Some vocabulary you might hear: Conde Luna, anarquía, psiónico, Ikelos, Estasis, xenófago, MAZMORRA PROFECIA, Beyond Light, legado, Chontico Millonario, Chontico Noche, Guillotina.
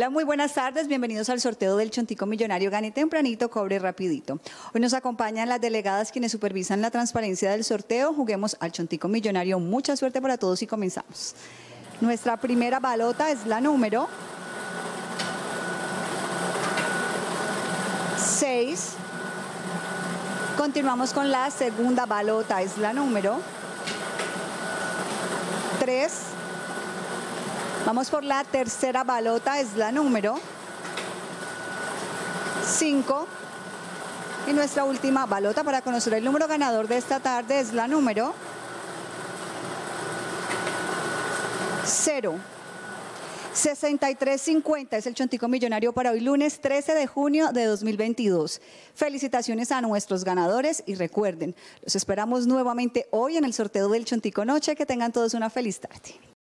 Hola, muy buenas tardes, bienvenidos al sorteo del Chontico Millonario, gane tempranito, cobre rapidito. Hoy nos acompañan las delegadas quienes supervisan la transparencia del sorteo. Juguemos al Chontico Millonario, mucha suerte para todos y comenzamos. Nuestra primera balota es la número 6. Continuamos con la segunda balota, es la número 3. Vamos por la tercera balota, es la número 5. Y nuestra última balota para conocer el número ganador de esta tarde es la número 0. 6350 es el Chontico Millonario para hoy lunes 13 de junio de 2022. Felicitaciones a nuestros ganadores y recuerden, los esperamos nuevamente hoy en el sorteo del Chontico Noche. Que tengan todos una feliz tarde.